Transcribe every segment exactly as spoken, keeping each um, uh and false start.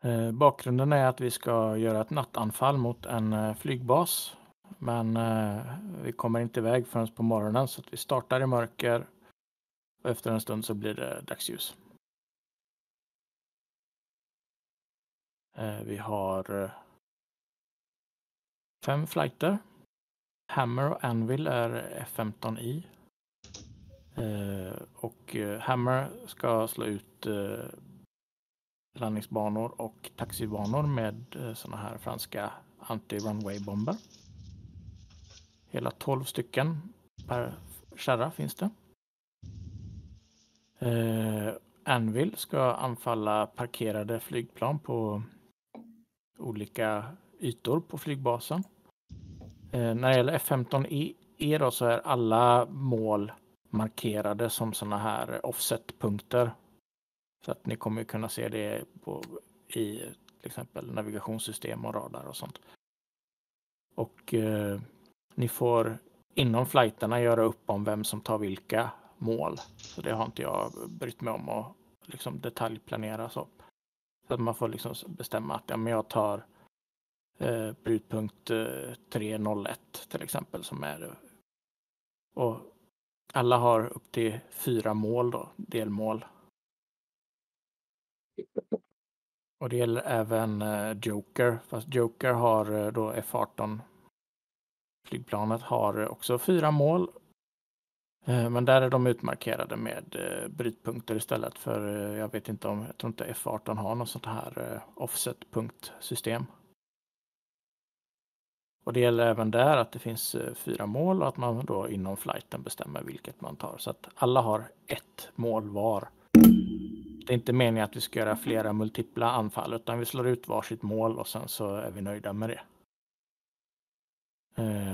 Eh, bakgrunden är att vi ska göra ett nattanfall mot en eh, flygbas. Men eh, vi kommer inte iväg förrän på morgonen, så att vi startar i mörker. Och efter en stund så blir det dagsljus. Eh, vi har eh, fem flighter. Hammer och Anvil är F femton i. Eh, och eh, Hammer ska slå ut eh, landningsbanor och taxibanor med eh, såna här franska anti-runway-bomber. Hela tolv stycken per kärra finns det. Eh, Anvil ska anfalla parkerade flygplan på olika ytor på flygbasen. Eh, när det gäller F femton E då, så är alla mål markerade som såna här offsetpunkter. Så att ni kommer kunna se det på, i till exempel navigationssystem och radar och sånt. Och eh, ni får inom flighterna göra upp om vem som tar vilka mål. Så det har inte jag brytt mig om att liksom detaljplanera så. Så att man får liksom bestämma att ja, men jag tar eh, brytpunkt eh, tre noll ett till exempel som är det. Och alla har upp till fyra mål då, delmål. Och det gäller även eh, Joker, fast Joker har eh, då F arton. Flygplanet har också fyra mål, men där är de utmarkerade med brytpunkter istället, för jag vet inte om, jag tror inte F arton har något sånt här offsetpunktsystem. Och det gäller även där att det finns fyra mål och att man då inom flighten bestämmer vilket man tar, så att alla har ett mål var. Det är inte meningen att vi ska göra flera multipla anfall, utan vi slår ut varsitt mål och sen så är vi nöjda med det.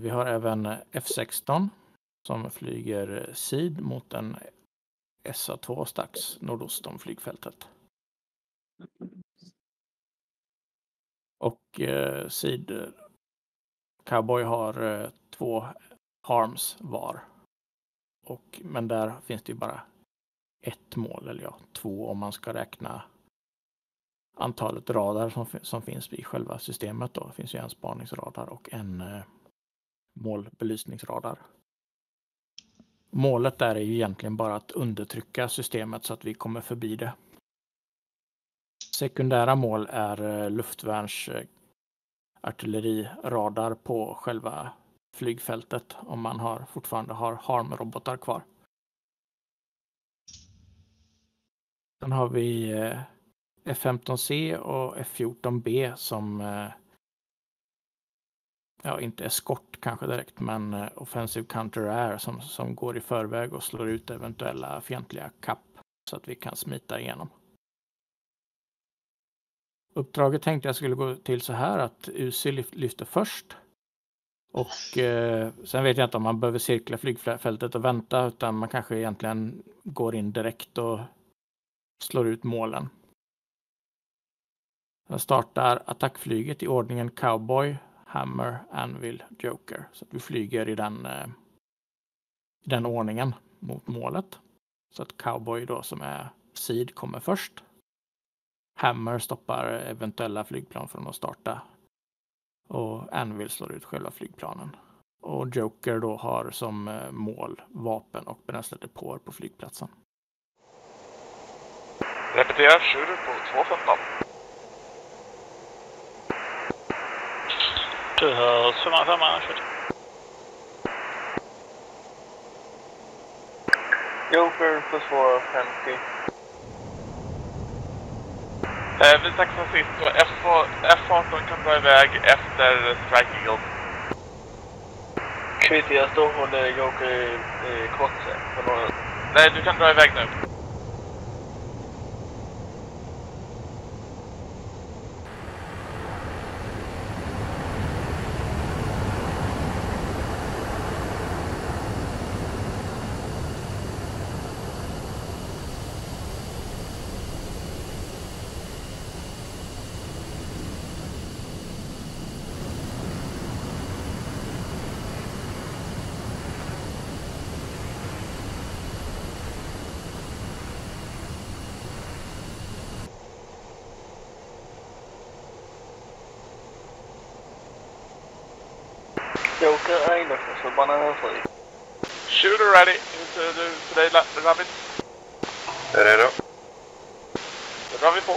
Vi har även F sexton som flyger S I D mot en S A två strax nordost om flygfältet. Och S I D Cowboy har två Harms var. Och, men där finns det ju bara ett mål, eller ja, två om man ska räkna antalet radar som, som finns i själva systemet. Då. Det finns ju en spaningsradar och en målbelysningsradar. Målet där är ju egentligen bara att undertrycka systemet så att vi kommer förbi det. Sekundära mål är luftvärns artilleriradar på själva flygfältet om man har, fortfarande har harmrobotar kvar. Sen har vi F femton C och F fjorton B som ja, inte eskort kanske direkt, men Offensive Counter-Air som, som går i förväg och slår ut eventuella fientliga kapp så att vi kan smita igenom. Uppdraget tänkte jag skulle gå till så här att U C lyfter först. Och eh, sen vet jag inte om man behöver cirkla flygfältet och vänta, utan man kanske egentligen går in direkt och slår ut målen. Sen startar attackflyget i ordningen Cowboy, Hammer, Anvil, Joker. Så att vi flyger i den, eh, i den ordningen mot målet. Så att Cowboy då, som är S I D, kommer först. Hammer stoppar eventuella flygplan från att starta. Och Anvil slår ut själva flygplanen. Och Joker då har som eh, mål vapen och bränsledepåer på flygplatsen. Repeterar, skjuter på två femton. Du hör femma femma. Joker på två femtio. Eh, vi tackar för sist och F arton kan dra iväg efter Strike Eagle. Kvittiga står håller Joker i, i kortse. Nej, du kan dra iväg nu. Joker A, looking for banana three. Shooter ready, into the, to the, the rabbit. Ready up. The rabbit four.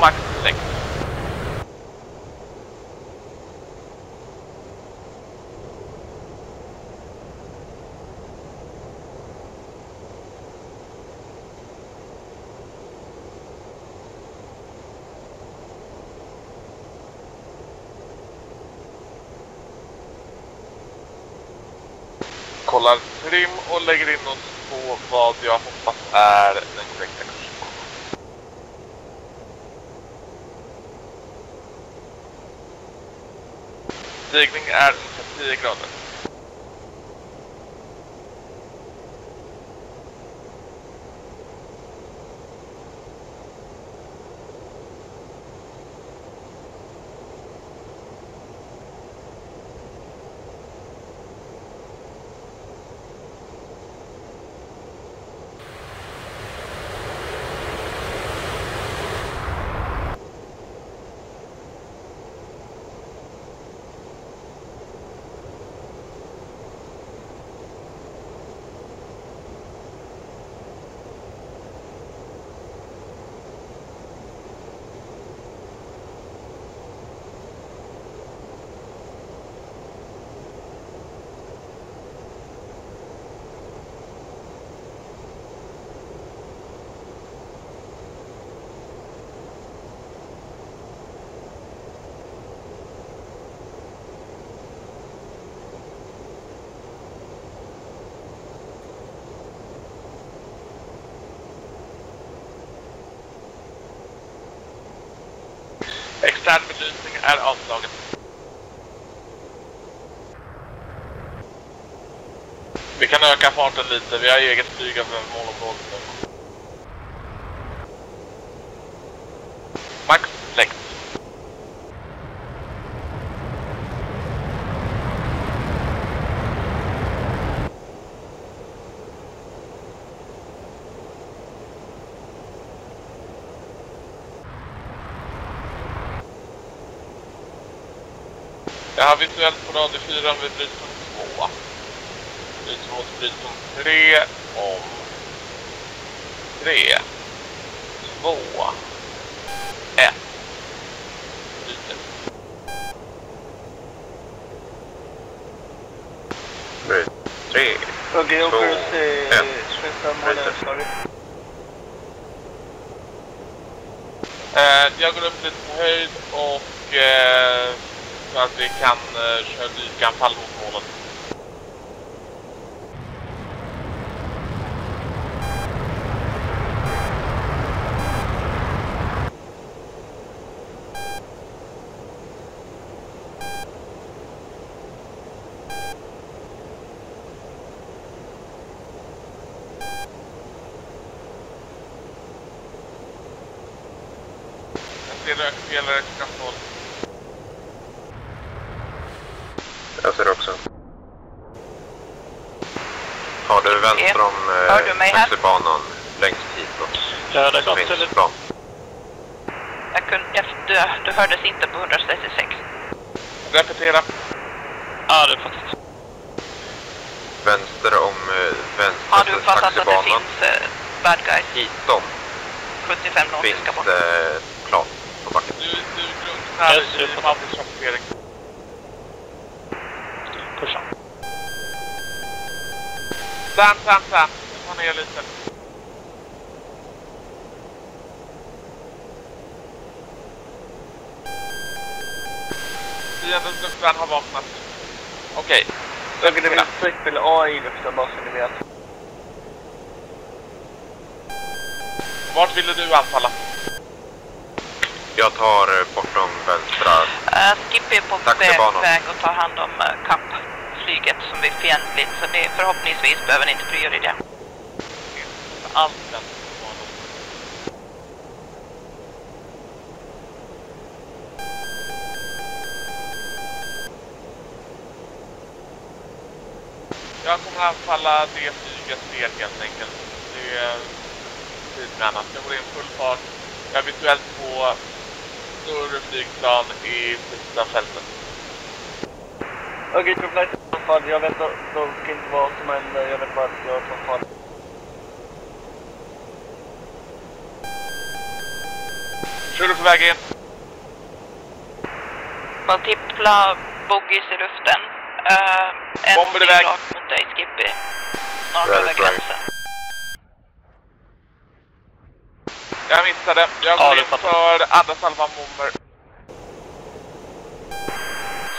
Max six. Kollar trim och lägger in oss på vad jag hoppas är den korrekta kursen. Stigning är tio grader. Extern belysning är avslagen. Vi kan öka farten lite, vi har eget flyg över målområdet nu. Max flex. Jag har visuellt på radio fyra vid brytpunkt två. Brytpunkt till brytpunkt tre om tre, två, ett. Brytet. Bryt. tre, två, ett. Brytet. Jag går upp lite på höjd och... Eh, så att vi kan uh, köra dykanfall mot målet. Jag ser rökspelare klockan tolv. Jag ser också. Har du vänster om eh, taxibanan längst hitåt? Jag hörde gott eller? Jag kunde, jag, du, du hördes inte på ett sex sex. Repetera. Ja, du fattat. Vänster om eh, vänster taxibanan. Har du fattat att det finns eh, bad guys? Hitom. sjuttiofem noll finns det plan på backen. Du, du drunknar i pappersrapportering. Pusha. Sam, Sam, Sam. Ta ner lite. Fiendens luftvärn har vaknat. Okej. Okay. Ögnen med utsikt till A i luften, bara så ni vet. Vart ville du anfalla? Jag tar bortom vänstra. Uh, Skippy är på väg och tar hand om uh, kappflyget som är fientligt, så det förhoppningsvis behöver ni inte bry er i det. Allt den Jag kommer anfalla det flyget ner helt enkelt. Det är tidmännan. Jag går in full fart. Eventuellt på större flygplan i sista fältet. Okej, okay, jag vet Jag vet dock inte vad som händer. Jag vet bara att jag tar fall. Kör du på vägen? Multipla bogies i luften. Uh, en bomber i väg mot dig, Skippy. Snart över gränsen. Jag missade. Jag går in för andra salvan bomber.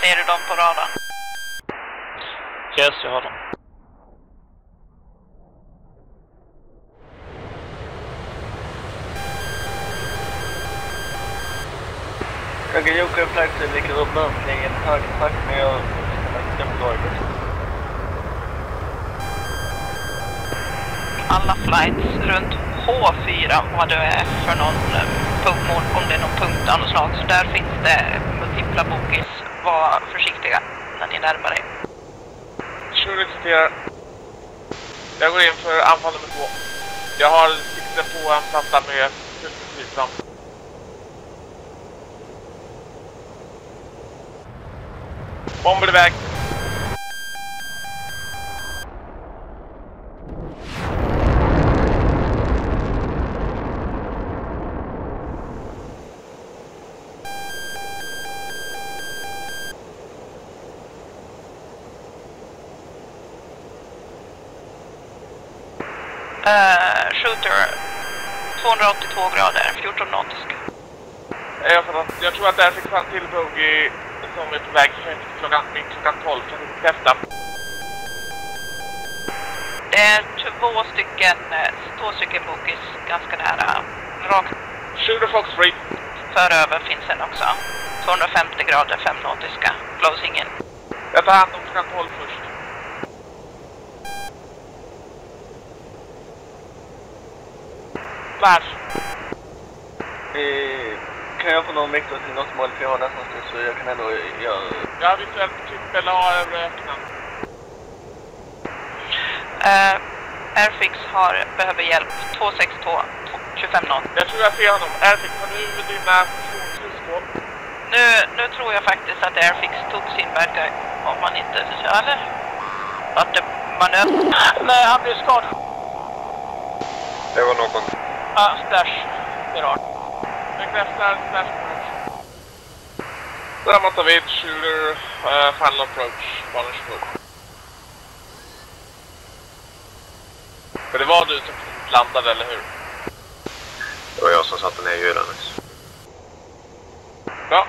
Ser du dem på radarn? Yes, jag har dem. Jag kan joka en flagg till vilken rumma kring en hög tack med jag alla flights runt H fyra, vad det är för någon punktmål, om det är någon punkt av något slag. Så där finns det multipla bogies. Var försiktiga när ni närmar er. tjugo, jag går in för anfall nummer två. Jag har sikten på en platta med tusen. Bomber iväg. Uh, shooter, tvåhundraåttiotvå grader, fjorton nautisk. Jag, jag tror att det här fick fram till bogey som är på väg klockan, klockan tolv, kan vi testa. Det är två stycken, två stycken bogies ganska nära, rakt. Shooter Fox Free. Föröver finns den också, tvåhundrafemtio grader, fem nautiska, closing in. Jag tar hand om klockan tolv först. Flash. Eh, kan jag få någon vektor till något mål? För jag har nästan stund, så jag kan ändå göra... Jag har visuellt trippel A över öknen. Eh, Airfix har, behöver hjälp. tvåhundrasextiotvå, tjugofem noll. Jag tror jag ser honom. Airfix, har du dina personskridskål? Nu, nu tror jag faktiskt att Airfix tog sin verkar. Om man inte... Eller? Vart det manöver? Nej, han blev skadad. Det var någon... Ja, ah, splash. Det är rart. Bekräftar, splash. Där måste vi shooter, uh, final approach, barners foot. För det var du som landade, eller hur? Det var jag som satte ner hjulen. Ja,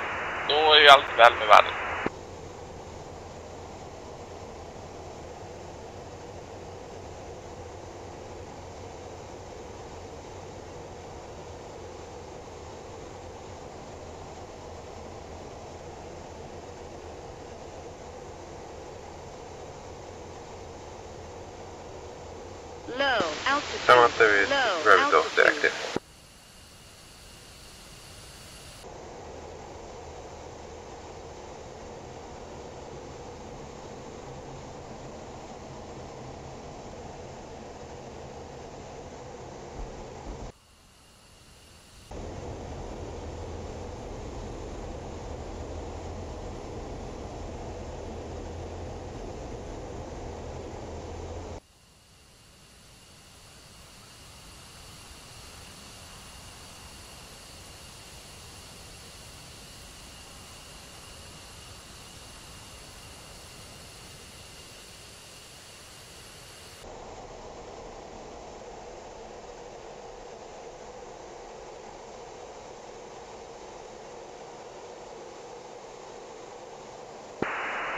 då är ju allt väl med världen. Sen var inte vi röjt oss direkt i.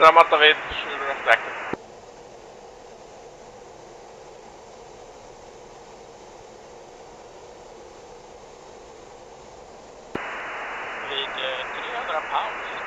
Left Ramata Vid, shooter left active. Vid three hundred pounds.